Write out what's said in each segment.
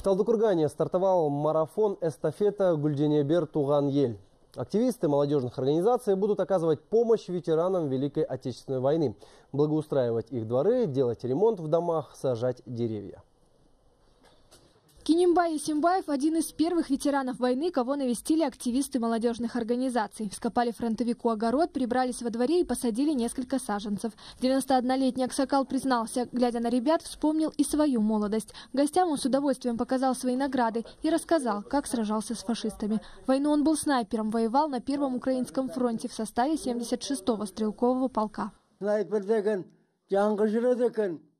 В Талдыкоргане стартовал марафон эстафета «Гүлдене бер, туған ел». Активисты молодежных организаций будут оказывать помощь ветеранам Великой Отечественной войны, благоустраивать их дворы, делать ремонт в домах, сажать деревья. Кенимбай Симбаев – один из первых ветеранов войны, кого навестили активисты молодежных организаций. Вскопали фронтовику огород, прибрались во дворе и посадили несколько саженцев. 91-летний аксакал признался, глядя на ребят, вспомнил и свою молодость. Гостям он с удовольствием показал свои награды и рассказал, как сражался с фашистами. В войну он был снайпером, воевал на Первом Украинском фронте в составе 76-го стрелкового полка.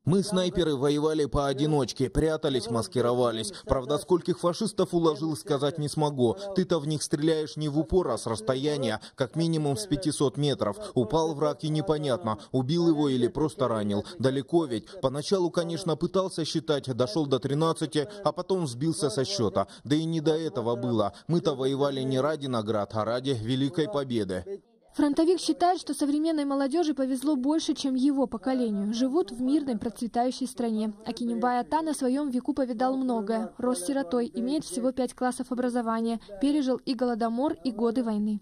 Мы, снайперы, воевали поодиночке, прятались, маскировались. Правда, скольких фашистов уложил, сказать не смогу. Ты-то в них стреляешь не в упор, а с расстояния, как минимум с 500 метров. Упал враг и непонятно, убил его или просто ранил. Далеко ведь. Поначалу, конечно, пытался считать, дошел до 13, а потом сбился со счета. Да и не до этого было. Мы-то воевали не ради наград, а ради великой победы. Фронтовик считает, что современной молодежи повезло больше, чем его поколению. Живут в мирной, процветающей стране. Акинибай ата на своем веку повидал многое. Рос сиротой, имеет всего 5 классов образования. Пережил и голодомор, и годы войны.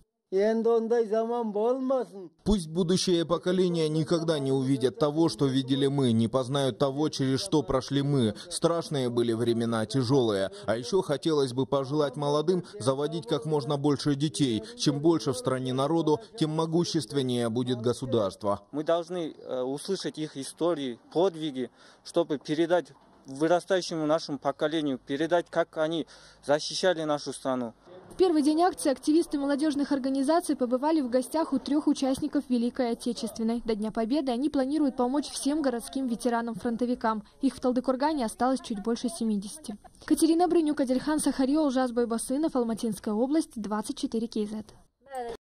Пусть будущее поколение никогда не увидят того, что видели мы, не познают того, через что прошли мы. Страшные были времена, тяжелые. А еще хотелось бы пожелать молодым заводить как можно больше детей. Чем больше в стране народу, тем могущественнее будет государство. Мы должны услышать их истории, подвиги, чтобы передать вырастающему нашему поколению, передать, как они защищали нашу страну. В первый день акции активисты молодежных организаций побывали в гостях у 3 участников Великой Отечественной. До Дня Победы они планируют помочь всем городским ветеранам-фронтовикам. Их в Талдыкоргане осталось чуть больше 70. Катерина Брынюка, Дельхан Сахарио, Алматинская область, 24 КЗ.